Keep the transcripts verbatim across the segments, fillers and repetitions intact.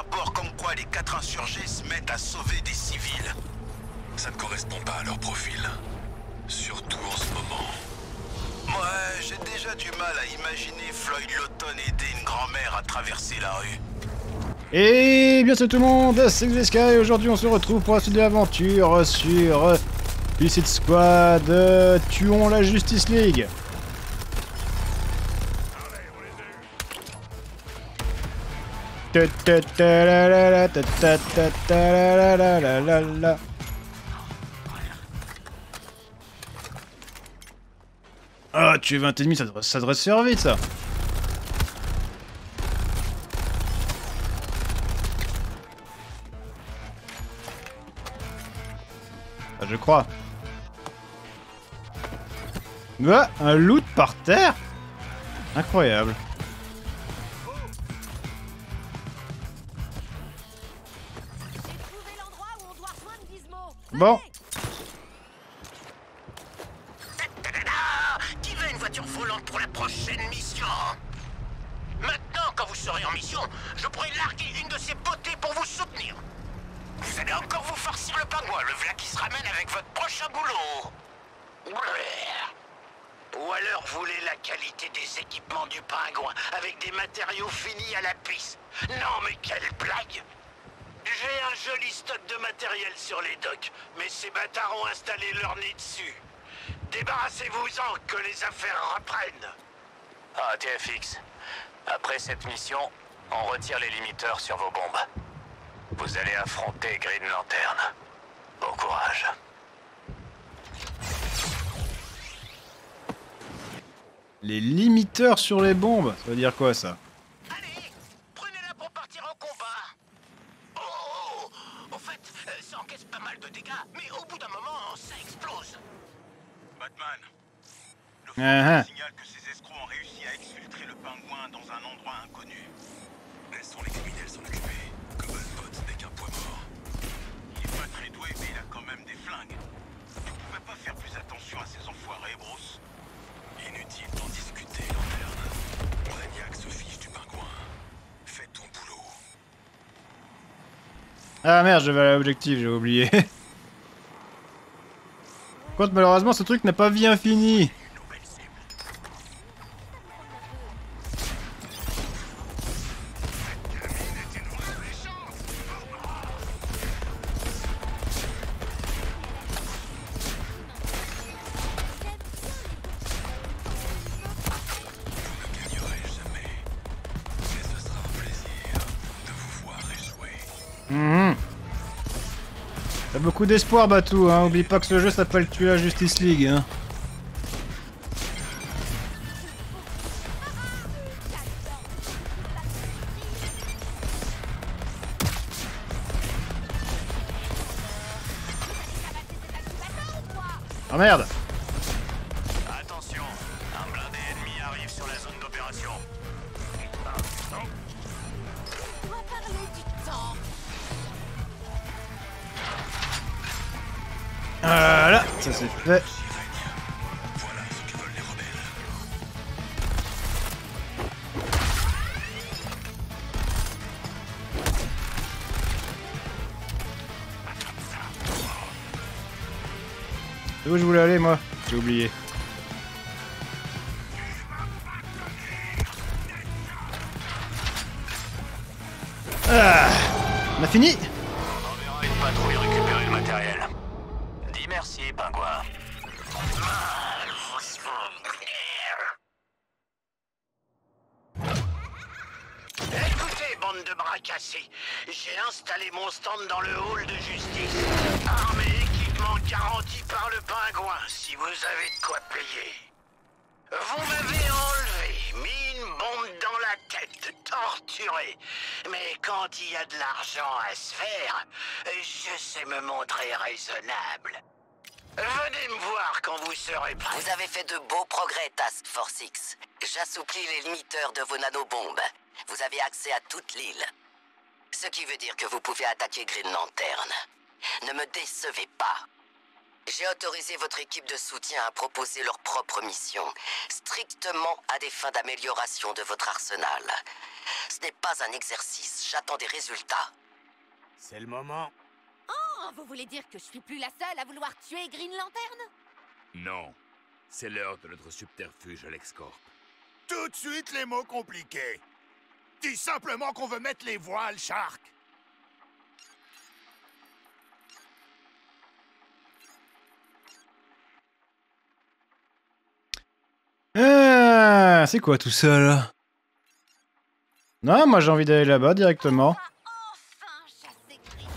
rapport comme quoi les quatre insurgés se mettent à sauver des civils. Ça ne correspond pas à leur profil. Surtout en ce moment. Moi, j'ai déjà du mal à imaginer Floyd Lawton aider une grand-mère à traverser la rue. Et bien c'est tout le monde, c'est ExVSK et aujourd'hui on se retrouve pour la suite de l'aventure sur Suicide Squad euh, Tuons la Justice League. Ah, tu es vingt ennemis, ça devrait, ça devrait se faire vite, ça. Ah, je crois. Ah, un loot par terre. Incroyable. Bon. On retire les limiteurs sur vos bombes. Vous allez affronter Green Lantern. Bon courage. Les limiteurs sur les bombes, ça veut dire quoi ça? Allez, prenez-la pour partir en combat. Oh, en fait, ça encaisse pas mal de dégâts, mais au bout d'un moment, ça explose. Batman, le fond uh-huh. signale que ces escrocs ont réussi à exfiltrer le pingouin dans un endroit inconnu. Laissons les criminels s'en occuper, comme un pote n'est qu'un poids mort. Il est pas très doué, mais il a quand même des flingues. Tu pouvais pas faire plus attention à ces enfoirés, Bruce. Inutile d'en discuter, Lanterne. Brainiac se fiche du pingouin. Fais ton boulot. Ah merde, j'avais à l'objectif, j'ai oublié. Quoique malheureusement, ce truc n'a pas vie infinie. Beaucoup d'espoir, Batou, hein. Oublie pas que ce jeu s'appelle Tuer la Justice League, hein. Ah merde! Attention, un blindé ennemi arrive sur la zone d'opération. On doit parler du temps. Voilà, ça c'est fait. Voilà ce que veulent les rebelles. C'est où je voulais aller, moi? J'ai oublié. Ah, on a fini? On verra une patrouille récupérer le matériel. Merci, pingouin. Écoutez, bande de bras cassés. J'ai installé mon stand dans le hall de justice. Arme et équipement garantis par le pingouin, si vous avez de quoi payer. Vous m'avez enlevé, mis une bombe dans la tête, torturé. Mais quand il y a de l'argent à se faire, je sais me montrer raisonnable. Venez me voir quand vous serez prêts. Vous avez fait de beaux progrès, Task Force X. J'assouplis les limiteurs de vos nanobombes. Vous avez accès à toute l'île. Ce qui veut dire que vous pouvez attaquer Green Lantern. Ne me décevez pas. J'ai autorisé votre équipe de soutien à proposer leur propre mission, strictement à des fins d'amélioration de votre arsenal. Ce n'est pas un exercice, j'attends des résultats. C'est le moment. Oh, vous voulez dire que je suis plus la seule à vouloir tuer Green Lantern? Non, c'est l'heure de notre subterfuge à LexCorp. Tout de suite les mots compliqués. Dis simplement qu'on veut mettre les voiles, Shark. Ah, c'est quoi tout ça là? Non, moi j'ai envie d'aller là-bas directement.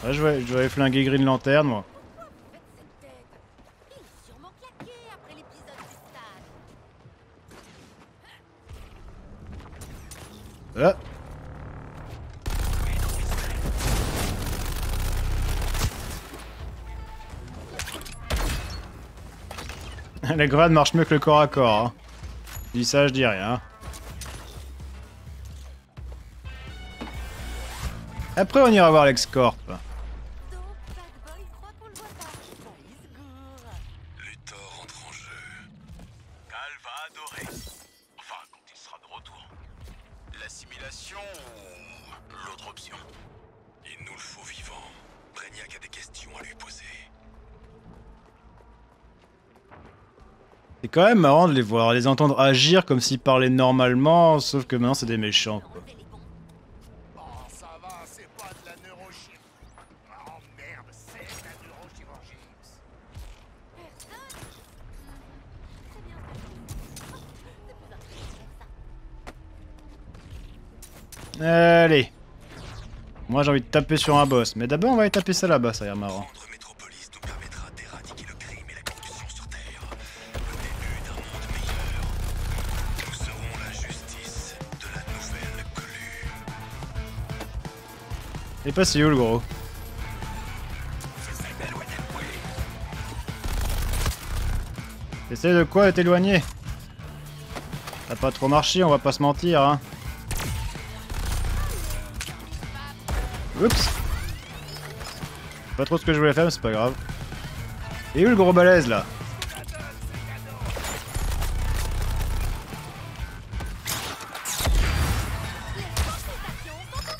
Là, je vais, je vais flinguer Green Lantern, moi. Ah. La grenade marche mieux que le corps à corps. Hein. Je dis ça, je dis rien. Après, on ira voir LexCorp. C'est quand même marrant de les voir, les entendre agir comme s'ils parlaient normalement, sauf que maintenant c'est des méchants, quoi. Allez. Moi j'ai envie de taper sur un boss, mais d'abord on va aller taper ça là-bas, ça a l'air marrant. Il est passé où le gros? Essaye de quoi t'éloigner? T'as pas trop marché, on va pas se mentir hein. Oups. Pas trop ce que je voulais faire mais c'est pas grave. Et où le gros balèze là?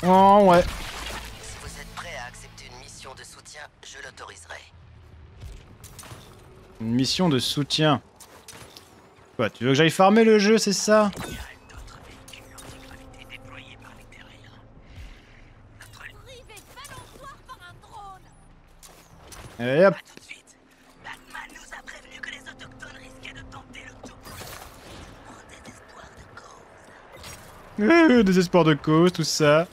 Oh ouais. Une mission de soutien. Quoi, tu veux que j'aille farmer le jeu, c'est ça? Et hop. Euh, désespoir de cause, tout ça.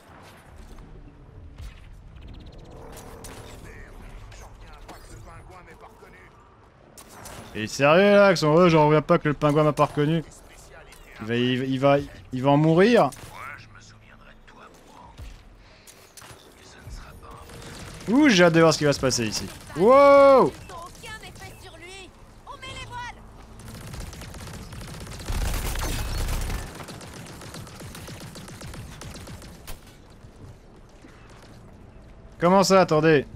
Et sérieux là, que son eux, j'en reviens pas que le pingouin m'a pas reconnu. Il va, il, va, il, va, il va en mourir. Ouh, j'ai hâte de voir ce qui va se passer ici. Wow! Comment ça, attendez?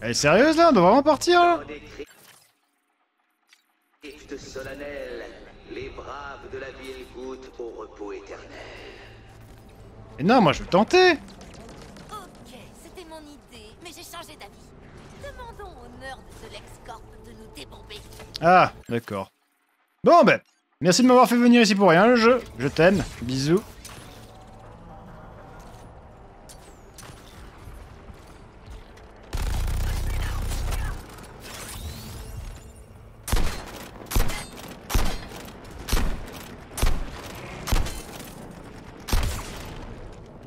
Elle est sérieuse là, on doit vraiment partir là. Et non, moi je veux tenter. Ok, c'était mon idée, mais j'ai changé d'avis. Demandons au nerd de LexCorp de nous débomber. Ah, d'accord. Bon ben, merci de m'avoir fait venir ici pour rien le jeu. Je t'aime, bisous.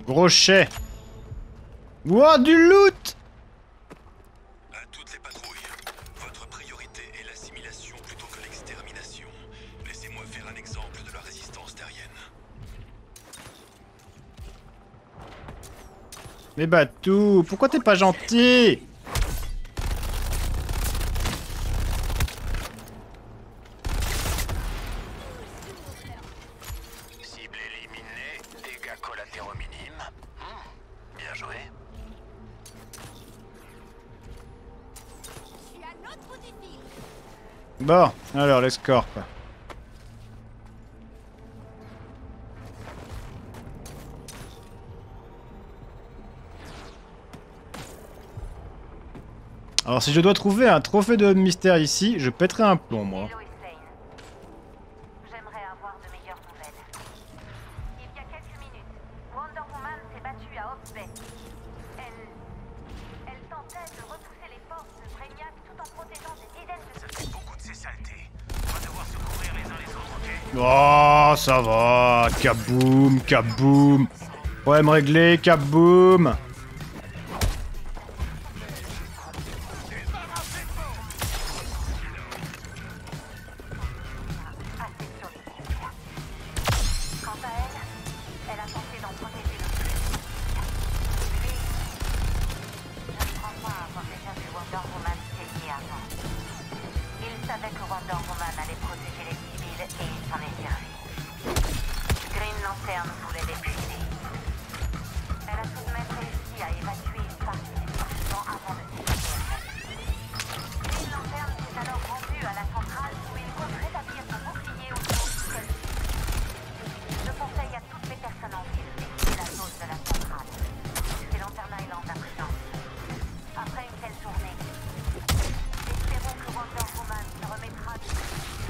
Brochet. Wow, du loot. À toutes les patrouilles, votre priorité est l'assimilation plutôt que l'extermination. Laissez-moi faire un exemple de la résistance terrienne. Mais Batou, pourquoi t'es pas gentil? Bon, alors LexCorp. Alors si je dois trouver un trophée de mystère ici, je pèterai un plomb, moi. J'aimerais avoir de meilleures nouvelles. Il y a quelques minutes, Wonder Woman s'est battue à Hobbs Bay. Elle... Elle tentait de repousser les forces de Brainiac tout en protégeant des dizaines de... Ça fait beaucoup de ces saletés. On va devoir se courir les uns les autres, ok? Oh, ça va. Kaboum, kaboum. Problème réglé, kaboum.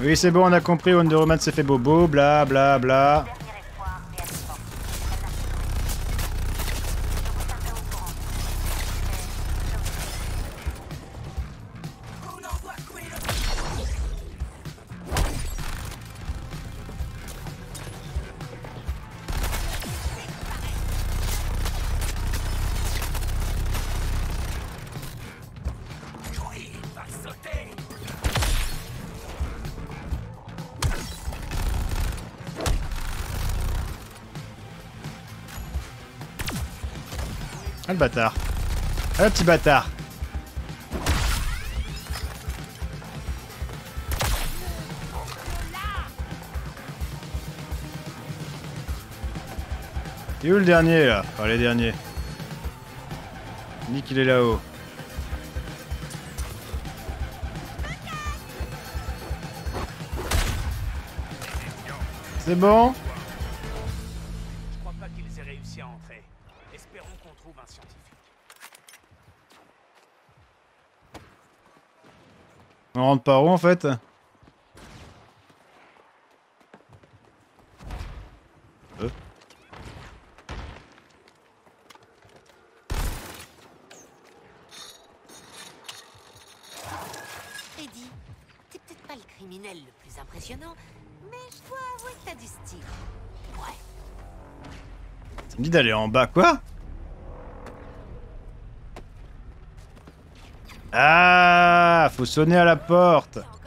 Oui, c'est bon, on a compris, Wonder Woman s'est fait bobo, bla bla bla. Ah le bâtard. Ah le petit bâtard. Il est où le dernier là? Enfin les derniers. Nick il est là-haut. C'est bon? On rentre par où en fait? euh. Eddie, t'es peut-être pas le criminel le plus impressionnant, mais je dois avouer que t'as du style. Ouais. Ça me dit d'aller en bas, quoi? Ah, faut sonner à la porte. N'importe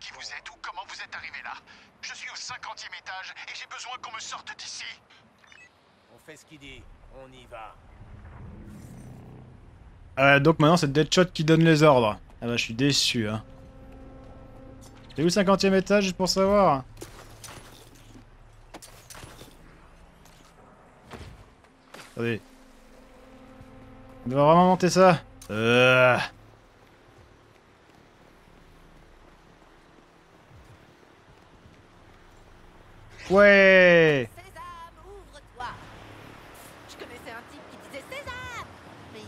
qui vous êtes ou comment vous êtes arrivé là. Je suis au cinquantième étage et j'ai besoin qu'on me sorte d'ici. On fait ce qu'il dit, on y va. Ah, donc maintenant c'est Deadshot qui donne les ordres. Ah bah je suis déçu, hein. C'est où le cinquantième étage juste pour savoir? Attendez. On doit vraiment monter ça. Euh... Ouais. Sésame, ouvre-toi. Je connaissais un type qui disait Sésame, mais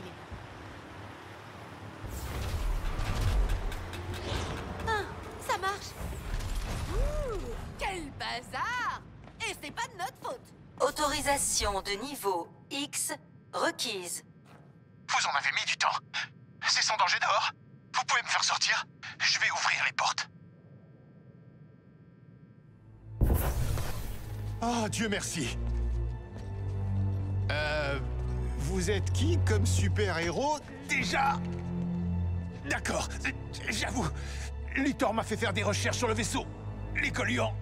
il est... Ah, ça marche. Ouh, quel bazar. Et c'est pas de notre faute. Autorisation de niveau X requise. Vous en avez mis du temps. C'est sans danger dehors. Vous pouvez me faire sortir. Je vais ouvrir les portes. Oh, Dieu merci. Euh... Vous êtes qui comme super-héros, déjà? D'accord, j'avoue. Luthor m'a fait faire des recherches sur le vaisseau. Les colluants,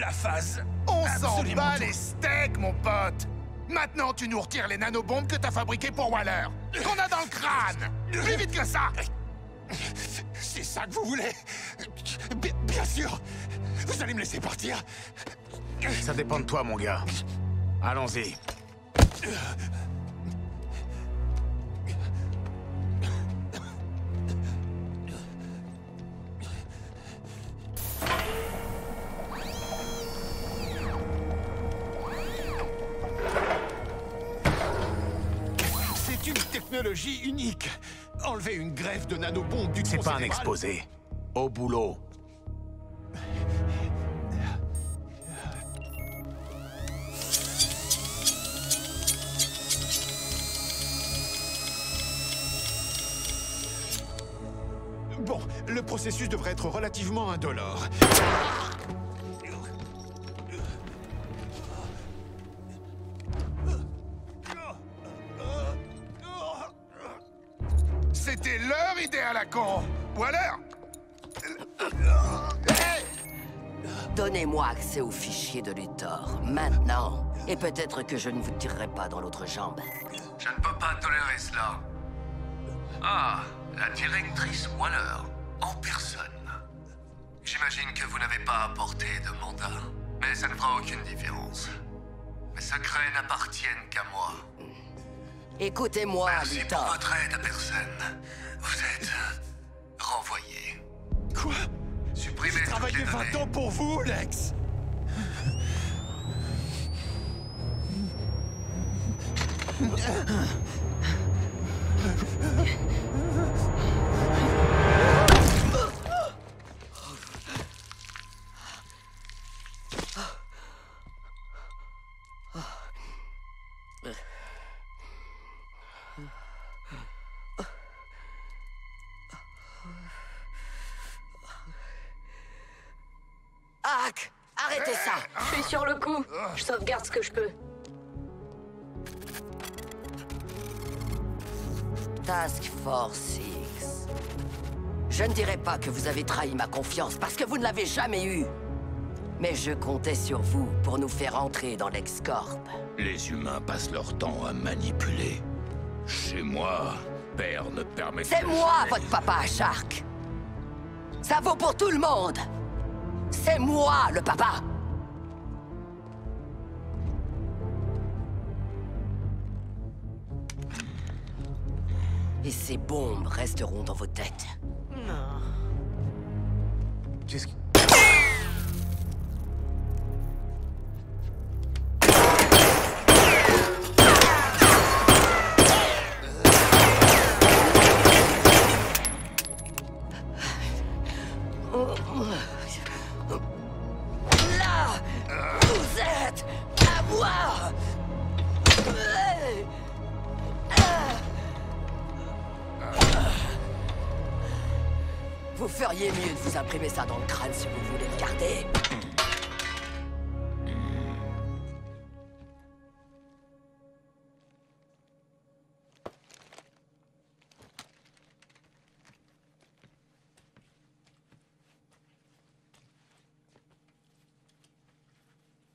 la phase... On s'en bat les steaks, mon pote. Maintenant, tu nous retires les nanobombes que t'as fabriquées pour Waller. Qu'on a dans le crâne. Plus vite que ça. C'est ça que vous voulez? Bien, bien sûr. Vous allez me laisser partir? Ça dépend de toi, mon gars. Allons-y. technologie unique. Enlever une greffe de nanobombes du... C'est pas un exposé. Au boulot. Bon, le processus devrait être relativement indolore. C'était leur idée à la con. Waller ! Donnez-moi accès aux fichiers de Luthor, maintenant. Et peut-être que je ne vous tirerai pas dans l'autre jambe. Je ne peux pas tolérer cela. Ah, la directrice Waller, en personne. J'imagine que vous n'avez pas apporté de mandat. Mais ça ne fera aucune différence. Mes secrets n'appartiennent qu'à moi. Écoutez-moi, Luthor. Merci pour votre aide, personne. Vous êtes... renvoyé. Quoi ? J'ai travaillé vingt ans pour vous, Lex. Arrêtez ça! Je suis sur le coup. Je sauvegarde ce que je peux. Task Force X. Je ne dirai pas que vous avez trahi ma confiance, parce que vous ne l'avez jamais eue. Mais je comptais sur vous pour nous faire entrer dans LexCorp. Les humains passent leur temps à manipuler. Chez moi, père ne permet... C'est moi, votre papa à Shark! Ça vaut pour tout le monde! C'est moi, le papa! Et ces bombes resteront dans vos têtes. Non. Qu'est-ce que... Vous feriez mieux de vous imprimer ça dans le crâne si vous voulez le garder.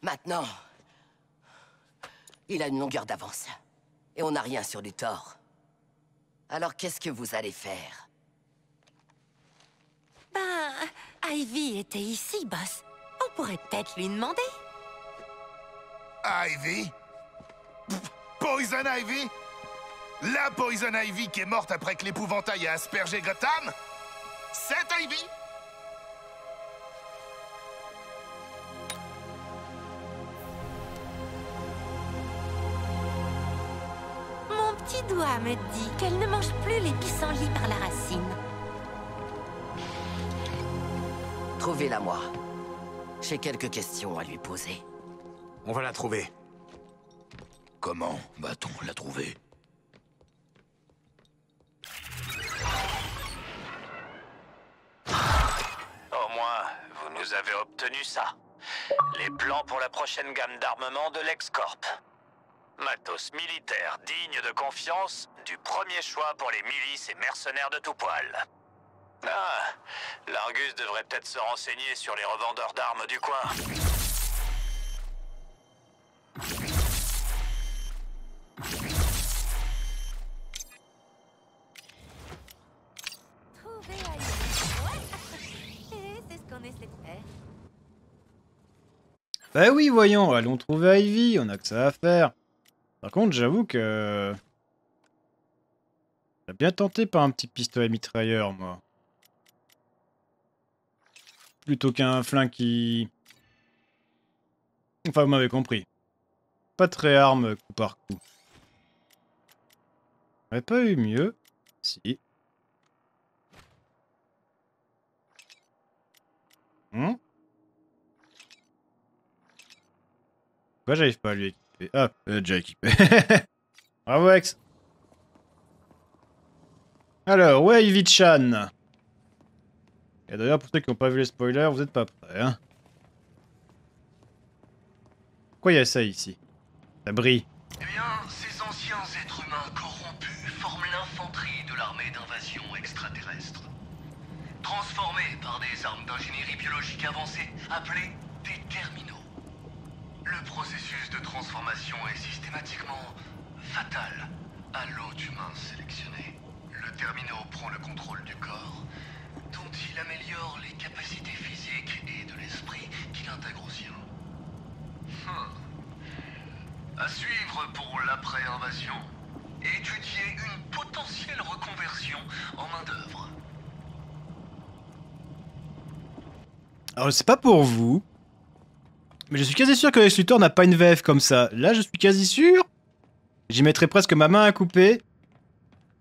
Maintenant, il a une longueur d'avance. Et on n'a rien sur du tort. Alors qu'est-ce que vous allez faire ? Ben, Ivy était ici, boss. On pourrait peut-être lui demander. Ivy? Poison Ivy? La Poison Ivy qui est morte après que l'épouvantail a aspergé Gotham? Cette Ivy? Mon petit doigt me dit qu'elle ne mange plus les pissenlits par la racine. Trouvez-la moi. J'ai quelques questions à lui poser. On va la trouver. Comment va-t-on la trouver? Au moins, vous nous avez obtenu ça. Les plans pour la prochaine gamme d'armement de LexCorp. Matos militaire digne de confiance, du premier choix pour les milices et mercenaires de tout poil. Ah, l'Argus devrait peut-être se renseigner sur les revendeurs d'armes du coin. Trouver à Ivy. C'est ce qu'on essaie de faire. Bah oui, voyons, allons trouver Ivy, on a que ça à faire. Par contre, j'avoue que... j'ai bien tenté par un petit pistolet mitrailleur, moi. Plutôt qu'un flingue qui... Enfin, vous m'avez compris. Pas très arme coup par coup. J'aurais pas eu mieux. Si. Hum. Pourquoi j'arrive pas à lui équiper? Ah, euh, déjà équipé. Bravo, Ex. Alors, ouais, Ivy-chan. Et d'ailleurs, pour ceux qui n'ont pas vu les spoilers, vous n'êtes pas prêts, hein. Pourquoi il y a ça ici? Ça brille. Eh bien, ces anciens êtres humains corrompus forment l'infanterie de l'armée d'invasion extraterrestre. Transformés par des armes d'ingénierie biologique avancées, appelées des terminaux. Le processus de transformation est systématiquement fatal à l'hôte humain sélectionné. Le terminal prend le contrôle du corps, dont il améliore les capacités physiques et de l'esprit qu'il intègre au sien. Hmm. À suivre pour l'après-invasion, étudier une potentielle reconversion en main-d'œuvre. Alors, c'est pas pour vous, mais je suis quasi sûr que Lex Luthor n'a pas une V F comme ça. Là, je suis quasi sûr, j'y mettrai presque ma main à couper,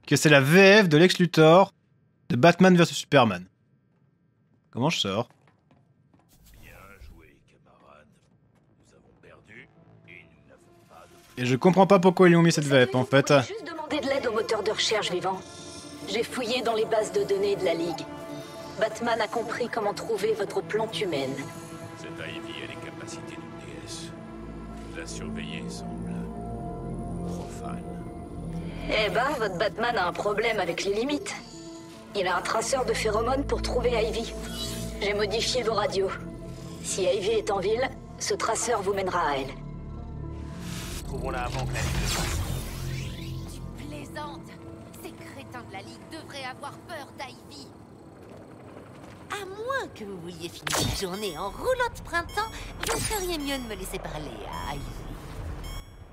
que c'est la V F de Lex Luthor de Batman versus. Superman. Comment je sors? Bien joué, camarade. Nous avons perdu et nous n'avons pas de... Et je comprends pas pourquoi ils lui ont mis cette V F en fait. J'ai juste demandé de l'aide au moteur de recherche vivant. J'ai fouillé dans les bases de données de la Ligue. Batman a compris comment trouver votre plante humaine. Cette Ivy a les capacités d'une déesse. La surveiller semble profane. Eh ben, votre Batman a un problème avec les limites. Il a un traceur de phéromones pour trouver Ivy. J'ai modifié vos radios. Si Ivy est en ville, ce traceur vous mènera à elle. Trouvons-la avant que la Ligue ne passe. Tu plaisantes. Ces crétins de la Ligue devraient avoir peur d'Ivy. À moins que vous vouliez finir une journée en roulant de printemps, vous feriez mieux de me laisser parler à Ivy.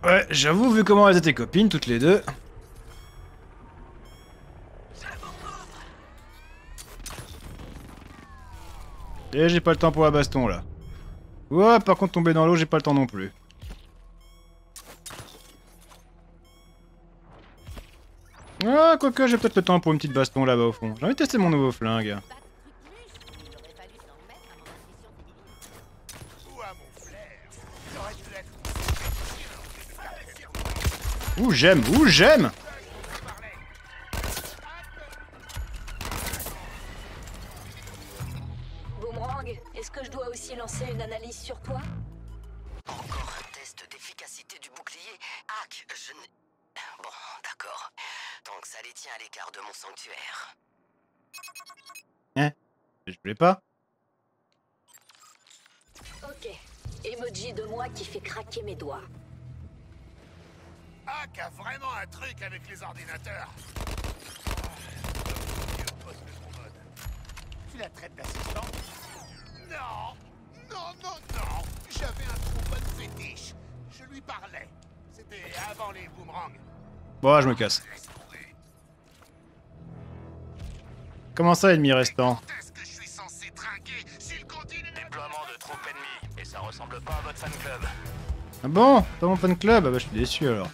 Ouais, j'avoue, vu comment elles étaient copines, toutes les deux. Et j'ai pas le temps pour la baston, là. Ouais, par contre, tomber dans l'eau, j'ai pas le temps non plus. Ah, quoique, j'ai peut-être le temps pour une petite baston, là-bas, au fond. J'ai envie de tester mon nouveau flingue. Ouh, j'aime, ouh, j'aime. Boomerang, est-ce que je dois aussi lancer une analyse sur toi? Encore un test d'efficacité du bouclier. Ah, je n'ai... Bon, d'accord. Donc ça les tient à l'écart de mon sanctuaire. Hein? Je voulais pas. Ok. Emoji de moi qui fait craquer mes doigts. Hack a vraiment un truc avec les ordinateurs. Tu la traites d'assistant? Non, non, non, non. J'avais un trop bon fétiche. Je lui parlais. C'était avant les boomerangs. Bon, je me casse. Comment ça, ennemi restant? Est-ce que je suis censé trinquer s'il continue? Déploiement de troupes ennemies. Et ça ressemble pas à votre fan club. Ah bon? Pas mon fan club? Ah bah je suis déçu alors.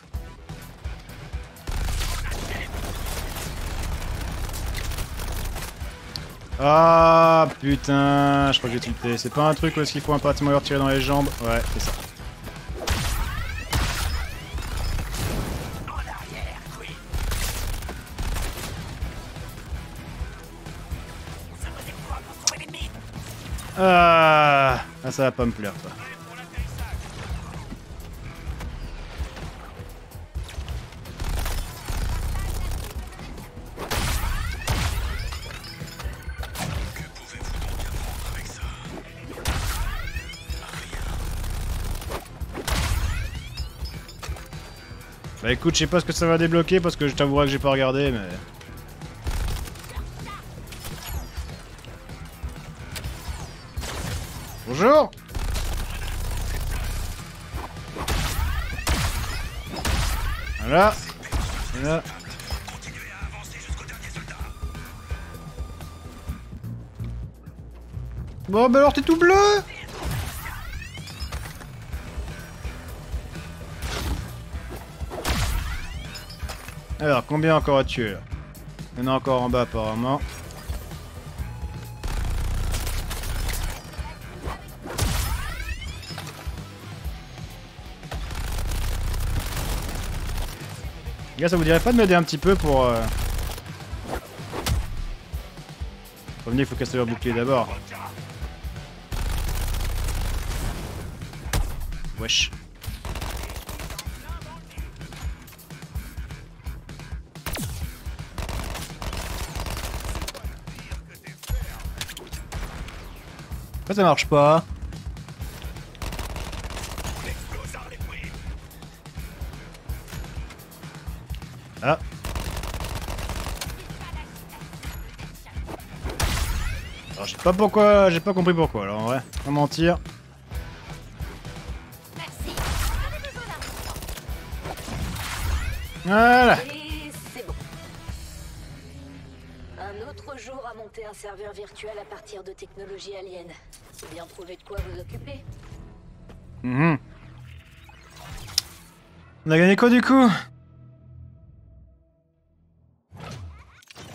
Ah putain, je crois que j'ai tilté. C'est pas un truc où est-ce qu'il faut impérativement leur tirer dans les jambes? Ouais, c'est ça. Ah, ah ça va pas me plaire ça. Bah écoute, je sais pas ce que ça va débloquer parce que je t'avouerai que j'ai pas regardé, mais... Bonjour! Voilà. Et là. Bon bah alors t'es tout bleu! Alors, combien encore à tuer là? Il y en a encore en bas apparemment. Les gars, ça vous dirait pas de m'aider un petit peu pour... Euh... Revenez, il faut casser leur bouclier d'abord. Wesh. Pourquoi ça marche pas? Ah. Alors j'ai pas pourquoi, j'ai pas compris pourquoi alors en vrai, sans mentir. Voilà. Et c'est bon. Un autre jour à monter un serveur virtuel à partir de technologies aliens. C'est bien prouvé de quoi vous occuper. Mmh. On a gagné quoi du coup?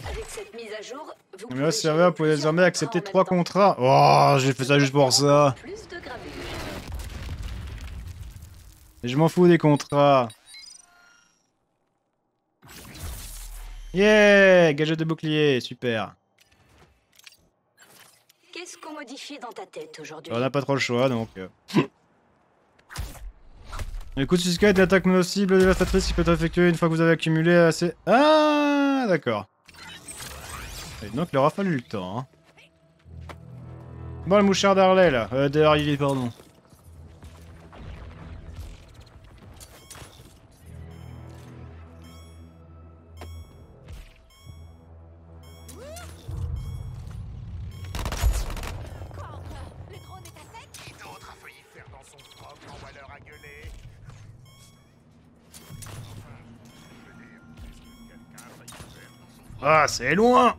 Avec cette mise à jour, vous mais le serveur peut désormais accepter trois contrats. Oh, j'ai fait ça juste pour ça. Et je m'en fous des contrats. Yeah, gadget de bouclier, super. Qu'est-ce qu'on modifie dans ta tête aujourd'hui? On n'a pas trop le choix donc. Le coup de suscite l'attaque mono-cible dévastatrice qui peut être effectuée une fois que vous avez accumulé assez. Ah, d'accord. Et donc il aura fallu le temps. Hein. Bon, le mouchard d'Harley là, euh, d'Harley, pardon. Ah, c'est loin!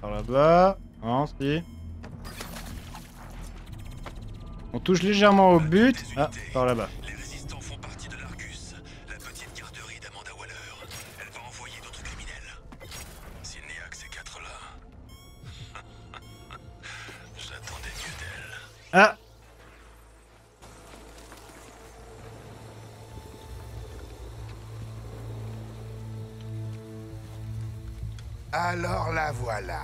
Par là-bas... Non, si... On touche légèrement au but... Ah, par là-bas. Les résistants font partie de l'Argus, la petite garderie d'Amanda Waller. Elle va envoyer d'autres criminels. S'il n'y a que ces quatre-là... J'attendais mieux d'elle. Ah! Alors la voilà.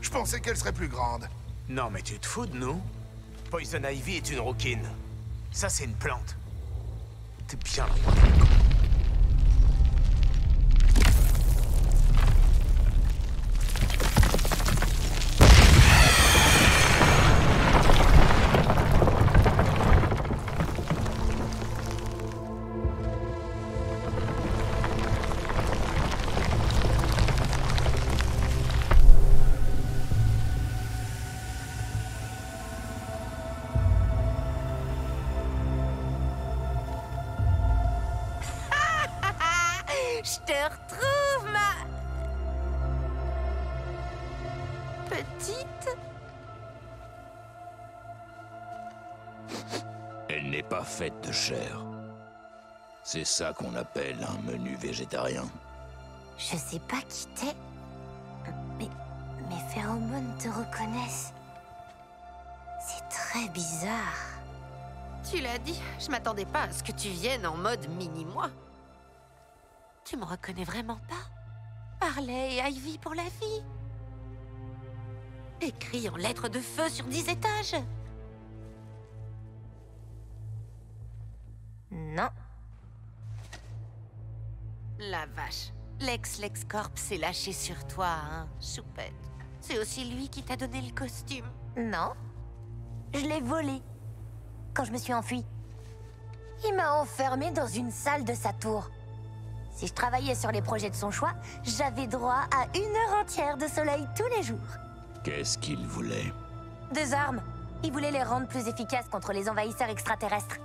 Je pensais qu'elle serait plus grande. Non mais tu te fous de nous? Poison Ivy est une rouquine. Ça c'est une plante. T'es bien loin. C'est ça qu'on appelle un menu végétarien. Je sais pas qui t'es, mais mes phéromones te reconnaissent. C'est très bizarre. Tu l'as dit, je m'attendais pas à ce que tu viennes en mode mini-moi. Tu me reconnais vraiment pas? Harley et Ivy pour la vie. Écrit en lettres de feu sur dix étages. Non. La vache. Lex LexCorp s'est lâché sur toi, hein, choupette. C'est aussi lui qui t'a donné le costume. Non. Je l'ai volé. Quand je me suis enfuie. Il m'a enfermé dans une salle de sa tour. Si je travaillais sur les projets de son choix, j'avais droit à une heure entière de soleil tous les jours. Qu'est-ce qu'il voulait? Des armes. Il voulait les rendre plus efficaces contre les envahisseurs extraterrestres.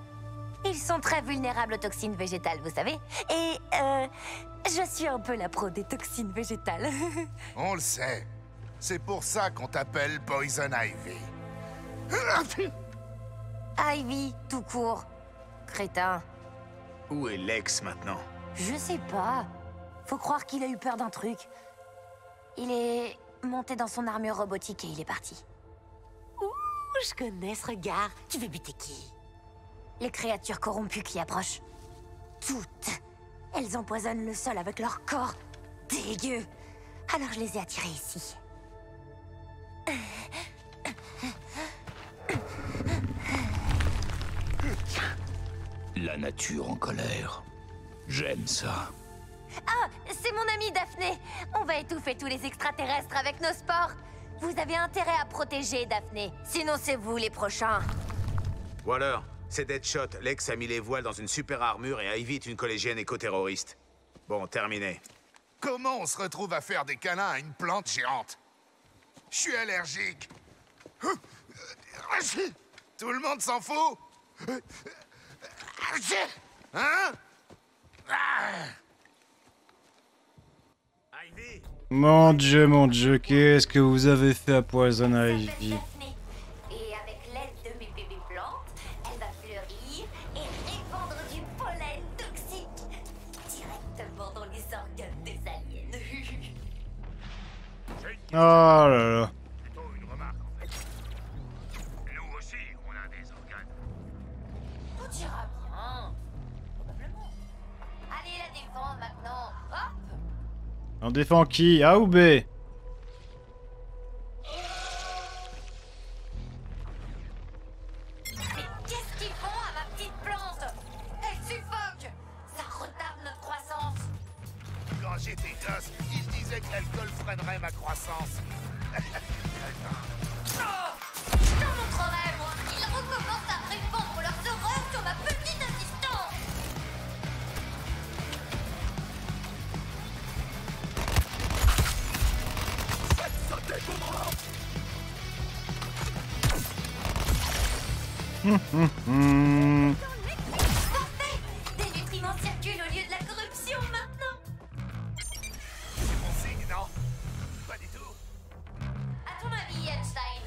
Ils sont très vulnérables aux toxines végétales, vous savez. Et, euh, je suis un peu la pro des toxines végétales. On le sait. C'est pour ça qu'on t'appelle Poison Ivy. Ivy, tout court. Crétin. Où est Lex maintenant? Je sais pas. Faut croire qu'il a eu peur d'un truc. Il est monté dans son armure robotique et il est parti. Ouh, je connais ce regard. Tu veux buter qui? Les créatures corrompues qui approchent. Toutes. Elles empoisonnent le sol avec leur corps. Dégueu. Alors je les ai attirées ici. La nature en colère. J'aime ça. Ah, c'est mon amie Daphné. On va étouffer tous les extraterrestres avec nos spores. Vous avez intérêt à protéger Daphné. Sinon c'est vous les prochains. Waller, c'est Deadshot. Lex a mis les voiles dans une super armure et Ivy est une collégienne éco-terroriste. Bon, terminé. Comment on se retrouve à faire des câlins à une plante géante? Je suis allergique. Tout le monde s'en fout? Hein? Mon dieu, mon dieu, qu'est-ce que vous avez fait à Poison Ivy? Et avec l'aide de mes bébés plantes, elle va fleurir et répandre du pollen toxique directement dans les organes des aliens. Oh là là. On défend qui? A ou B? Mais qu'est-ce qu'ils font à ma petite plante? Elle suffoque! Ça retarde notre croissance! Quand j'étais gosse, ils disaient que l'alcool freinerait ma croissance. Dans mon travail, moi, ils recommencent à répandre leurs horreurs sur ma petite assistante! Hum, hum, hum. Parfait. Des nutriments circulent au lieu de la corruption maintenant. C'est mon signe, non? Pas du tout. À ton avis, Einstein?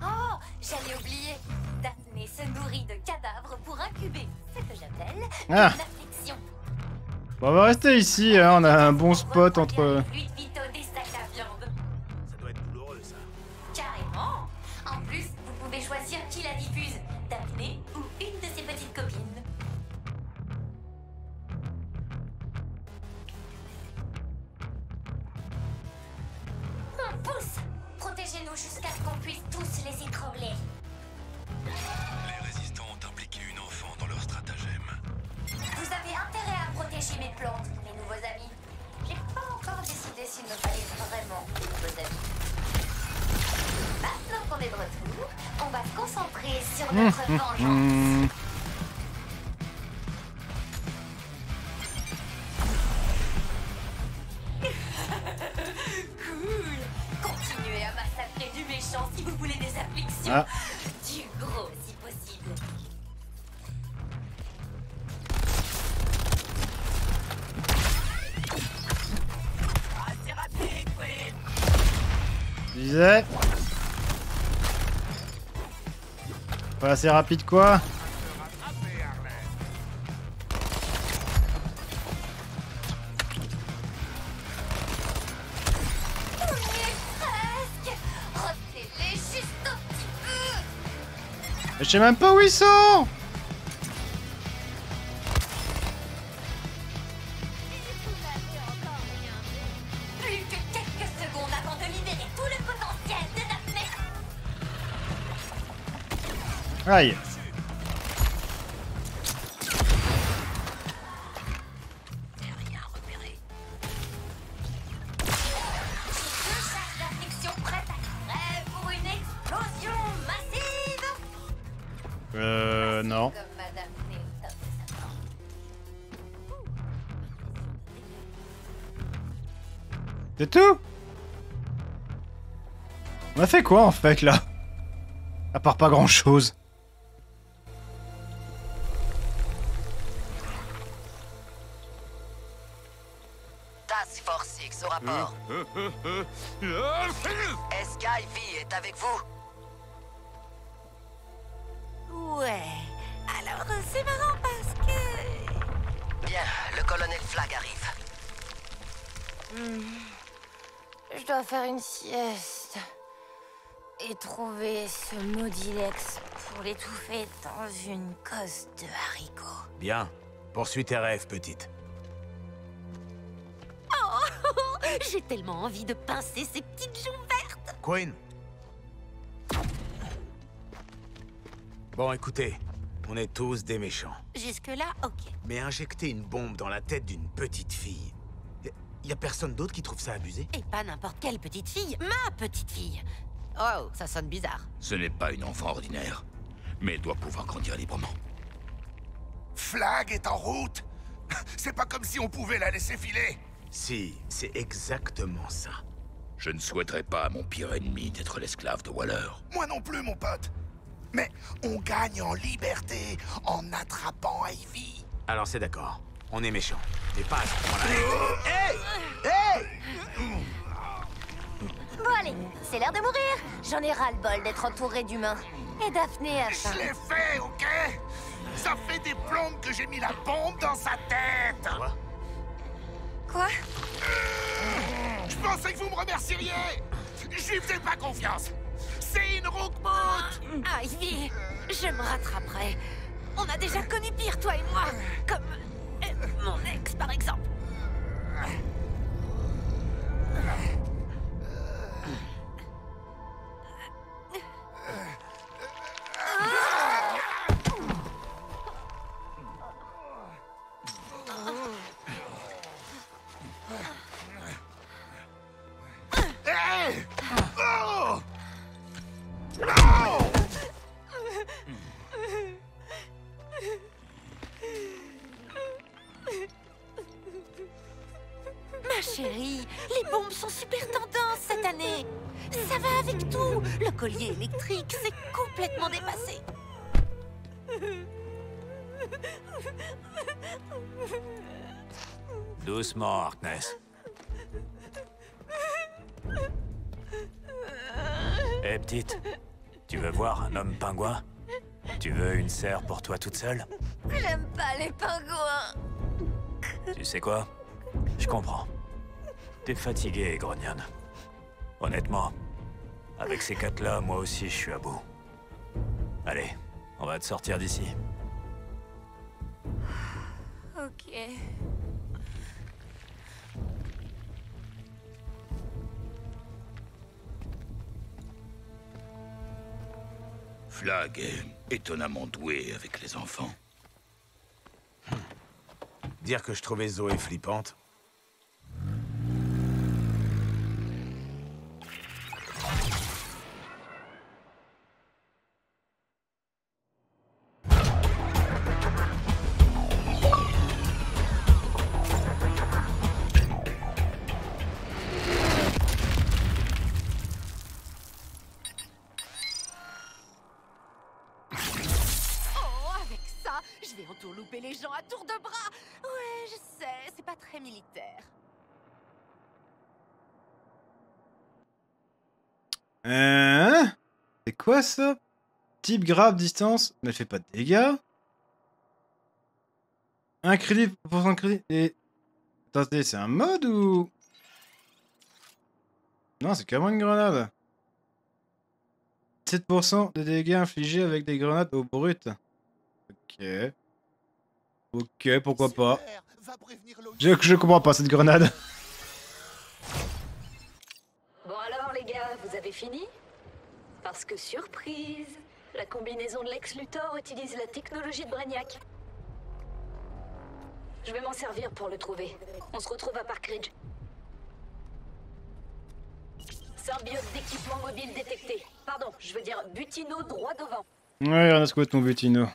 Oh, j'allais oublier. Daphné se nourrit de cadavres pour incuber ce que j'appelle une ah. affliction. Bon, on va rester ici, hein. On a un bon spot entre... Pas assez rapide quoi? Je sais même pas où ils sont. Aïe. Euh non. C'est tout? On a fait quoi en fait là? À part pas grand chose. au rapport. S K Ivy est avec vous? Ouais. Alors, c'est marrant parce que... Bien, le colonel Flagg arrive. Hmm. Je dois faire une sieste. Et trouver ce maudit Lex pour l'étouffer dans une cosse de haricots. Bien. Poursuis tes rêves, petite. Oh, j'ai tellement envie de pincer ces petites joues vertes. Queen. Bon, écoutez, on est tous des méchants. Jusque-là, ok. Mais injecter une bombe dans la tête d'une petite fille... Y a personne d'autre qui trouve ça abusé? Et pas n'importe quelle petite fille, ma petite fille. Oh, ça sonne bizarre. Ce n'est pas une enfant ordinaire, mais elle doit pouvoir grandir librement. Flagg est en route. C'est pas comme si on pouvait la laisser filer. Si, c'est exactement ça. Je ne souhaiterais pas à mon pire ennemi d'être l'esclave de Waller. Moi non plus, mon pote. Mais on gagne en liberté en attrapant Ivy. Alors c'est d'accord, on est méchants. Et pas à ce moment-là. Hey ! Hey ! Bon allez, c'est l'heure de mourir. J'en ai ras-le-bol d'être entouré d'humains. Et Daphné a faim. Je l'ai fait, ok? Ça fait des plombes que j'ai mis la bombe dans sa tête. Quoi? Quoi? Euh, Je pensais que vous me remercieriez. Je lui faisais pas confiance. C'est une roquemoute. Ah, Ivy, je me rattraperai. On a déjà connu pire, toi et moi. Comme euh, mon ex, par exemple. Électrique, c'est complètement dépassé. Doucement, Harkness. Hé, hey, petite, tu veux voir un homme pingouin? Tu veux une serre pour toi toute seule? J'aime pas les pingouins. Tu sais quoi? Je comprends. T'es fatiguée et grognonne. Honnêtement, avec ces quatre-là, moi aussi, je suis à bout. Allez, on va te sortir d'ici. Ok. Flagg est étonnamment doué avec les enfants. Hmm. Dire que je trouvais Zoé flippante... Euh, c'est quoi ça? Type grave, distance, mais elle fait pas de dégâts. Un crédit pour un crédit et... Attendez, c'est un mode ou... Non, c'est carrément une grenade. sept pour cent de dégâts infligés avec des grenades au brut. Ok. Ok, pourquoi pas. Je, je comprends pas cette grenade. Bon alors les gars, vous avez fini? Parce que surprise, la combinaison de Lex Luthor utilise la technologie de Brainiac. Je vais m'en servir pour le trouver. On se retrouve à Park Ridge. Symbiote d'équipement mobile détecté. Pardon, je veux dire Butino droit devant. Ouais, on a squat ton Butino.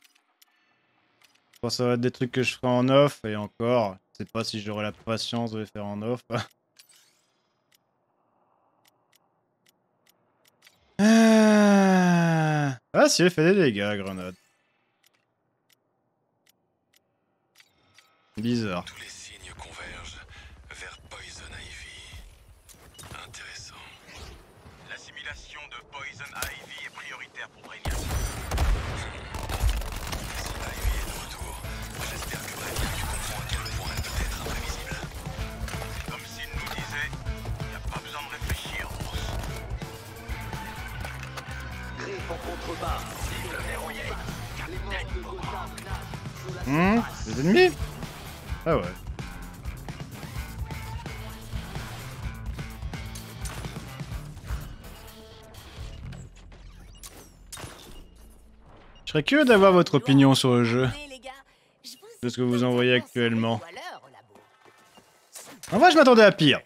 Je pense que ça va être des trucs que je ferai en off et encore. Je sais pas si j'aurai la patience de les faire en off. Ah, ah si, elle fait des dégâts, grenade. Bizarre. Tous les signes convergent vers Poison Ivy. contrebas, il le verrouillait. Hum, les ennemis? Ah ouais. Je serais curieux d'avoir votre opinion sur le jeu, de ce que vous en voyez actuellement. En vrai, je m'attendais à pire.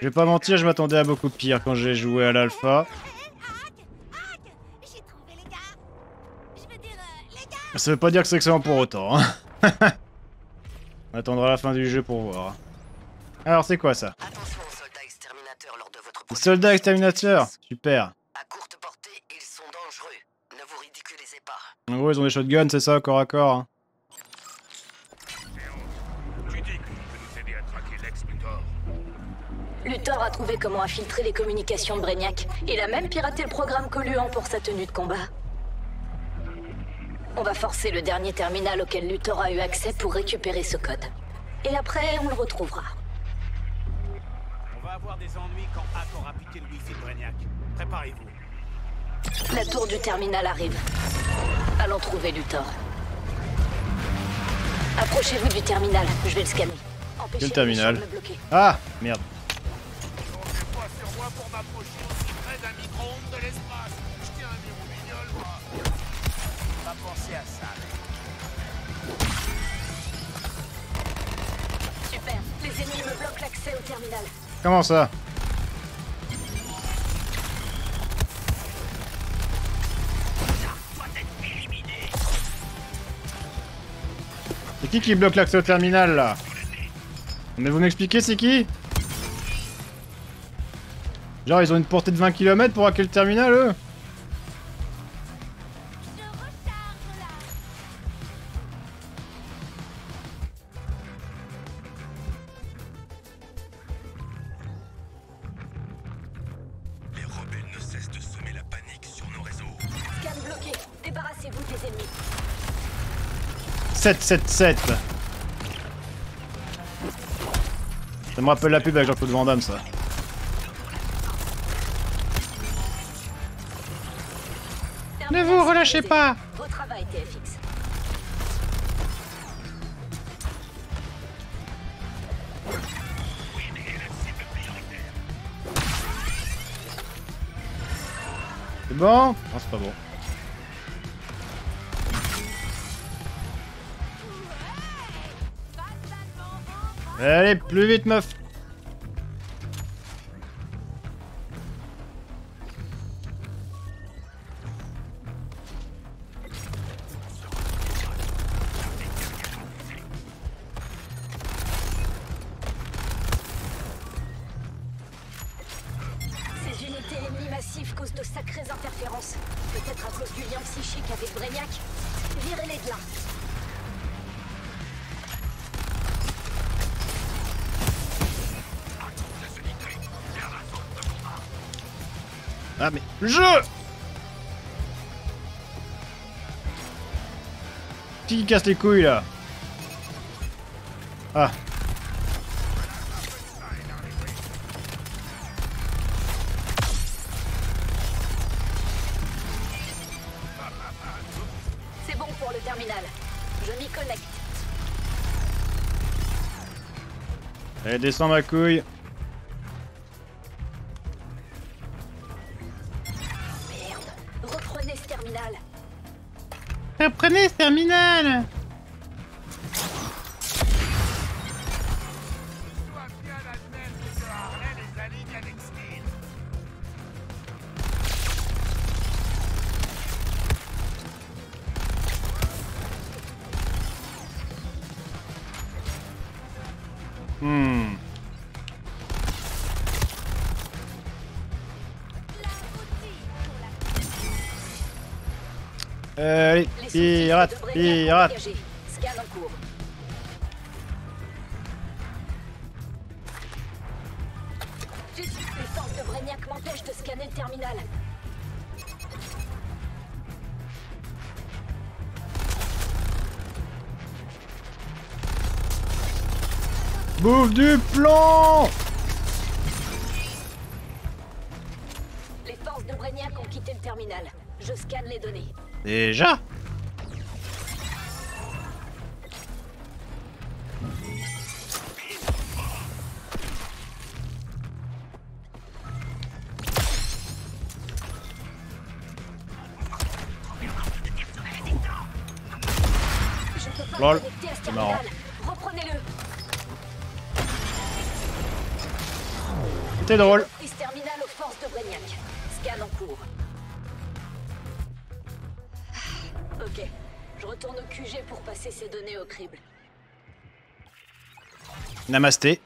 Je vais pas mentir, je m'attendais à beaucoup pire quand j'ai joué à l'alpha. Ça veut pas dire que c'est excellent pour autant, hein. On attendra la fin du jeu pour voir. Alors, c'est quoi ça? Les soldats exterminateurs? Super. En gros, ils ont des shotguns, c'est ça, corps à corps, hein. Luthor a trouvé comment infiltrer les communications de Brainiac. Il a même piraté le programme Colluant pour sa tenue de combat. On va forcer le dernier terminal auquel Luthor a eu accès pour récupérer ce code. Et après, on le retrouvera. On va avoir des ennuis quand Hack aura piqué le wifi de Brainiac. Préparez-vous. La tour du terminal arrive. Allons trouver Luthor. Approchez-vous du terminal, je vais le scanner. Empêchez le terminal. Ah, merde. Super, les ennemis me bloquent l'accès au terminal. Comment ça? C'est qui qui bloque l'accès au terminal là? Mais vous m'expliquez c'est qui? Genre ils ont une portée de vingt kilomètres pour hacker le terminal eux? sept sept sept. Ça me rappelle la pub avec Jean-Claude Van Damme ça. Ne vous relâchez pas. C'est bon? Non, c'est pas bon. Allez, plus vite, meuf! Ces unités ennemies massives causent de sacrées interférences. Peut-être à cause du lien psychique avec Brainiac. Virez-les de là. Ah mais le jeu! Qui casse les couilles là? Ah. C'est bon pour le terminal. Je m'y connecte. Allez, descends ma couille. Prenez ce terminal! Hmm. Euh, allez. Pirate, pirate. Scan en cours. Les forces de Brainiac m'empêchent de scanner le terminal. Bouffe du plomb! Les forces de Brainiac ont quitté le terminal. Je scanne les données. Déjà? Lol, c'est marrant. Reprenez-le. C'était drôle. Prise terminale aux forces de Brainiac. Scan en cours. Ok, je retourne au Q G pour passer ces données au crible. Namasté.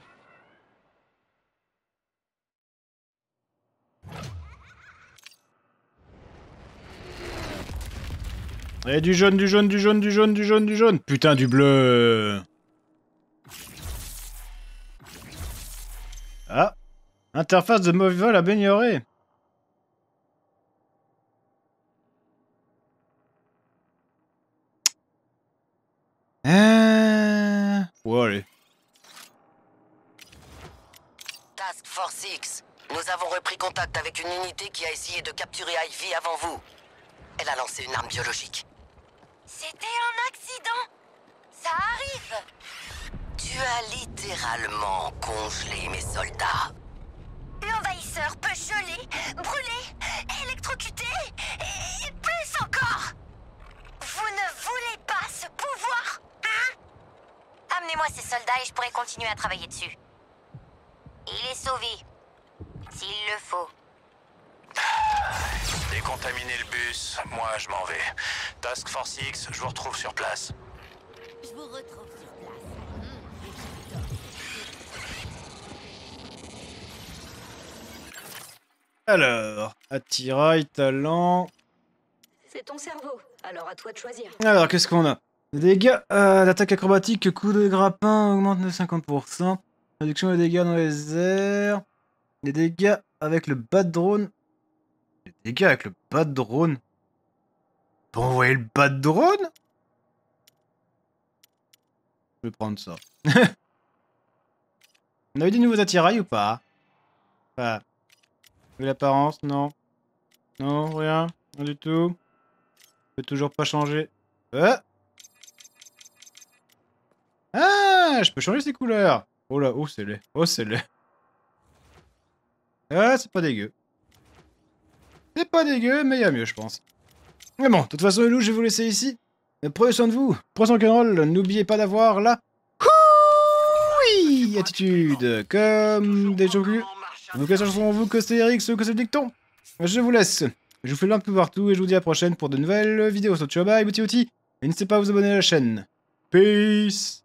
Et du jaune, du jaune, du jaune, du jaune, du jaune, du jaune. Putain, du bleu. Ah. Interface de mauvais vol améliorée. Euh... Ouais, allez. Task Force X. Nous avons repris contact avec une unité qui a essayé de capturer Ivy avant vous. Elle a lancé une arme biologique. C'était un accident. Ça arrive. Tu as littéralement congelé mes soldats. L'envahisseur peut geler, brûler, électrocuter et plus encore. Vous ne voulez pas ce pouvoir, hein? Amenez-moi ces soldats et je pourrai continuer à travailler dessus. Il est sauvé, s'il le faut. Décontaminer le bus, moi je m'en vais. Task Force X, je vous retrouve sur place. Je vous retrouve sur place. Alors, attirail, talent. C'est ton cerveau, alors à toi de choisir. Alors, qu'est-ce qu'on a? Les dégâts, euh, l'attaque acrobatique, coup de grappin augmente de cinquante pour cent. Réduction des dégâts dans les airs. Les dégâts avec le bat drone. Les dégâts avec le bat de drone. Pour envoyer le bat de drone? Je vais prendre ça. On a eu des nouveaux attirails ou pas? Pas. L'apparence, non. Non, rien. Rien du tout. Peut toujours pas changer. Euh ah, je peux changer ses couleurs. Oh là, oh c'est laid. Oh c'est laid. Ah, c'est pas dégueu. C'est pas dégueu, mais il y a mieux, je pense. Mais bon, de toute façon, les loups, je vais vous laisser ici. Prenez soin de vous, prenez soin de rock'n'roll, n'oubliez pas d'avoir la oui attitude, comme des chocus. Donc, attention sont vous que c'est Eric, que c'est le dicton. Je vous laisse. Je vous fais l'un peu partout et je vous dis à la prochaine pour de nouvelles vidéos. So, ciao, bye, bouti, bouti. Et n'hésitez pas à vous abonner à la chaîne. Peace.